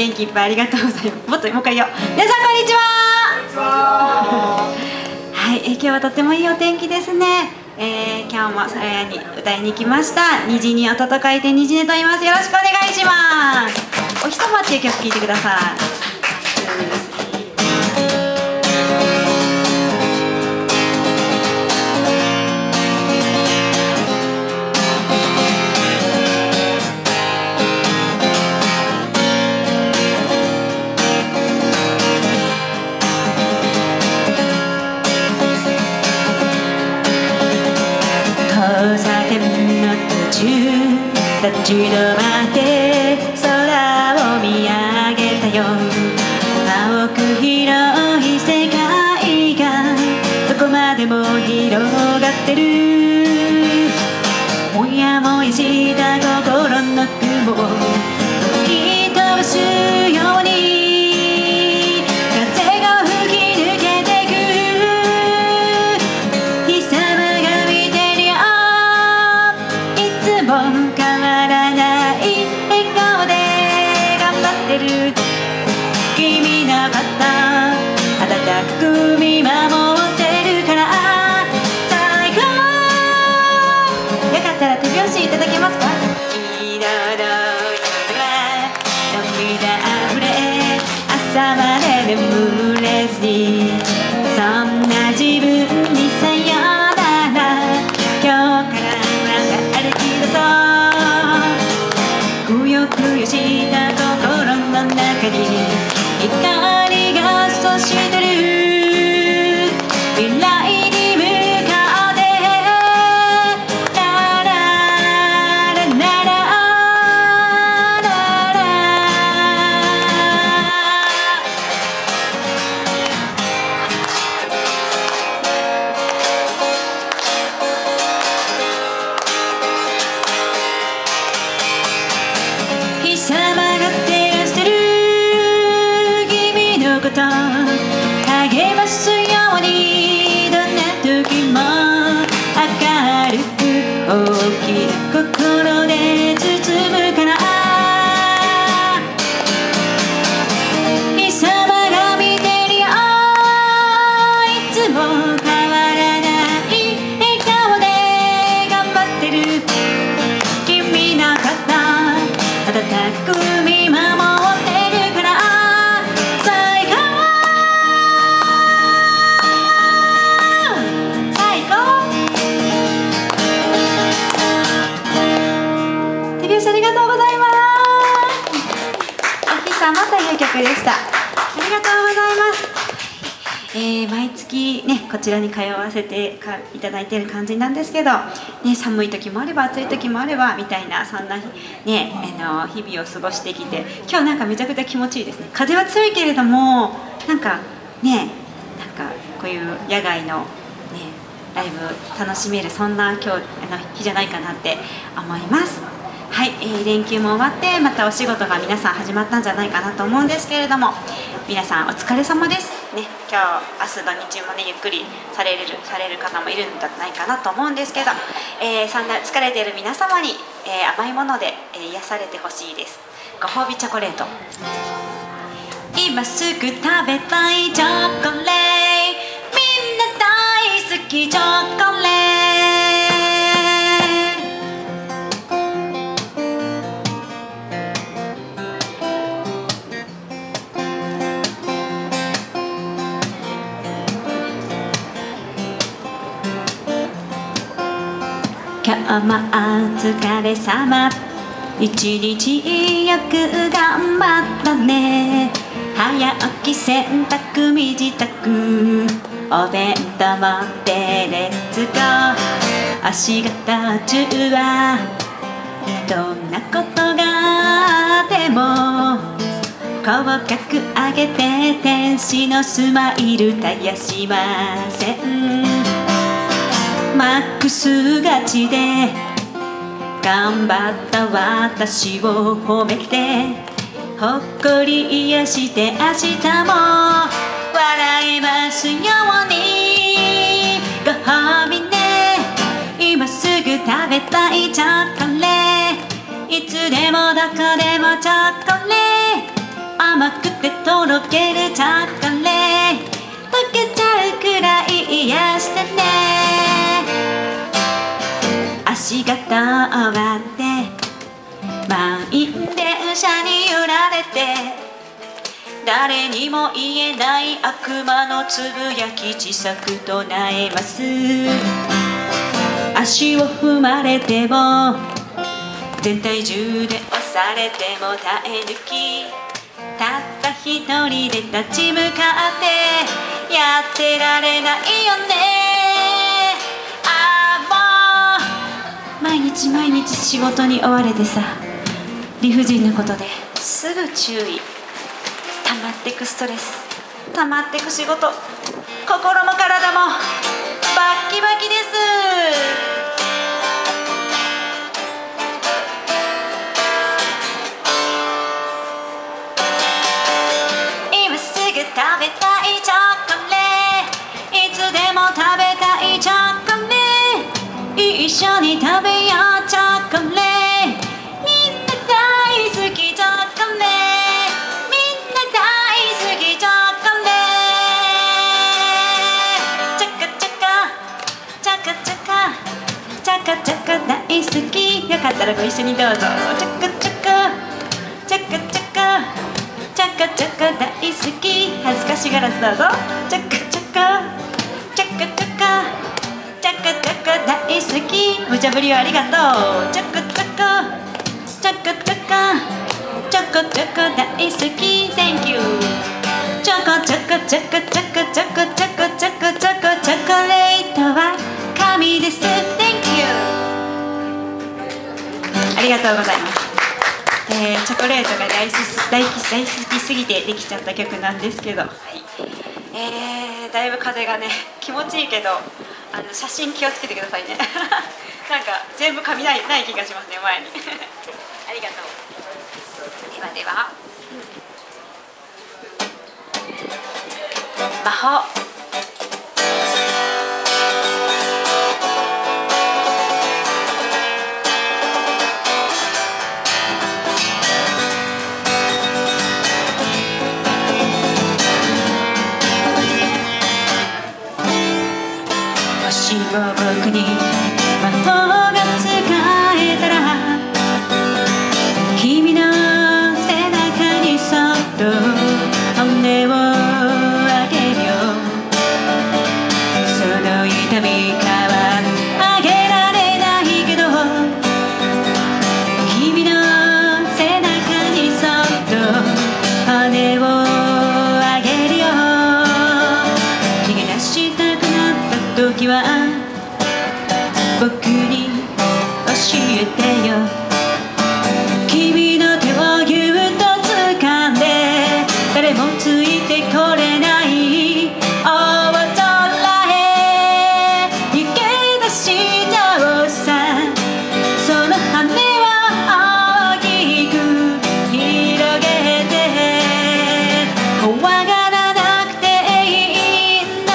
元気いっぱいありがとうございます。もっともう一回言おう。皆さんこんにちは。はい、今日はとってもいいお天気ですね。今日もさやに歌いに来ました。虹に音と書いて虹音と言います。よろしくお願いします。お日様っていう曲聴いてください。立ち止まって空を見上げたよ。青く広い世界がどこまでも広がってる。もやもやした心の雲を吹き飛ばすように風が吹き抜けてく。貴様が見てるよ、変わらない笑顔で頑張ってる。君のこと温かく見守ってるから最高。よかったら手拍子いただけますか。黄色の空、涙あふれ、朝まで眠れずに、そんな自分にさよなら、今日からくよくよした心の中に光が差してる。未来に向かってララララララ励ますように、どんな時も明るく大きな心で包むから。貴様が見てるよ、いつも変わらない笑顔で頑張ってる。君のこと温かく見守る。でした。ありがとうございます。毎月ねこちらに通わせていただいている感じなんですけど、ね、寒い時もあれば暑い時もあればみたいな、そんな、ね、日々を過ごしてきて、今日なんかめちゃくちゃ気持ちいいですね。風は強いけれどもなんかね、なんかこういう野外の、ね、ライブ楽しめる、そんな今日日じゃないかなって思います。はい、連休も終わってまたお仕事が皆さん始まったんじゃないかなと思うんですけれども、皆さんお疲れ様ですね。今日明日土日もねゆっくりされる方もいるんじゃないかなと思うんですけど、そんな疲れている皆様に、甘いもので、癒されてほしいです。ご褒美チョコレート、今すぐ食べたいチョコレート、みんな大好きチョコレート。今日もお疲れ様、一日よく頑張ったね。早起き洗濯身支度、お弁当持ってレッツゴー。お仕事中はどんなことがあっても口角上げて天使のスマイル絶やしません。マックス勝ちで頑張った私を褒めて、ほっこり癒して明日も笑えますように。ご褒美ね、今すぐ食べたいチョコレート、いつでもどこでもチョコレート。甘くてとろけるチャカレー溶けちゃうくらい癒してね。足が止まって満員電車に揺られて、誰にも言えない悪魔のつぶやき小さく唱えます。足を踏まれても全体重で押されても耐え抜き、たった一人で立ち向かってやってられないよね。ああもう毎日毎日仕事に追われてさ、理不尽なことですぐ注意、溜まってくストレス、溜まってく仕事、心も体もバッキバキです。今すぐ食べたいチョコレート、いつでも食べたいチョコレート、一緒に食べようチョコレート、みんな大好きチョコレート、チャカ大好き、よかったらご一緒にどうぞ。チャカチャカチャカチャカチャカチャカ大好き、恥ずかしがらずどうぞ。チャカチャカチャカチャカチャカチャカ大好き、無茶ぶりをありがとう。チャカチャカチャカチャカチャカチャカ大好き、 Thank you。 チャカチャカチャカチャカチャカチャカチャカチャカチャカレートは神です。ありがとうございます。チョコレートが大好きすぎてできちゃった曲なんですけど、はい、だいぶ風がね気持ちいいけど、写真気をつけてくださいねなんか全部髪ない気がしますね、前にありがとう。ではでは、魔法僕に魔法が使えたら、君の背中にそっと骨をあげるよ。その痛みからあげられないけど、君の背中にそっと骨をあげるよ。逃げ出したくなった時は僕に教えてよ。君の手をぎゅっと掴んで、誰もついてこれない大空へ逃げ出しちゃおうさ。その羽は大きく広げて、怖がらなくていいんだ。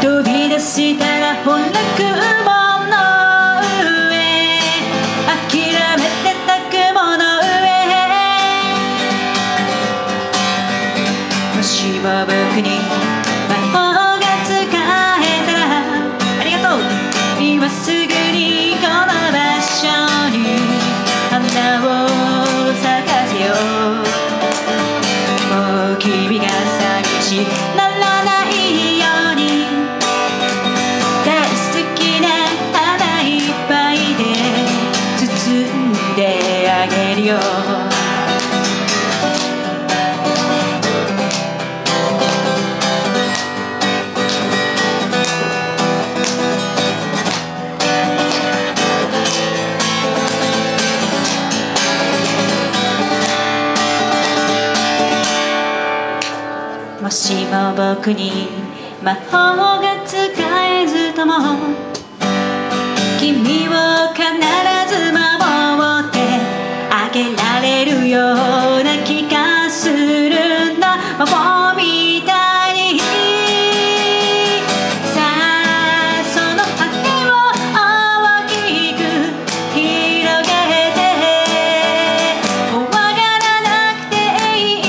飛び出したらほら雲僕に魔法が使えたら、ありがとう。今すぐにこの場所に花を咲かせよう。もう君が寂しいならないように、大好きな花いっぱいで包んであげるよ。もしも僕に魔法が使えずとも、君を必ず守ってあげられるような気がするんだ。魔法みたいに、さあその羽を大きく広げて、怖がらなくていい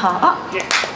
はあ。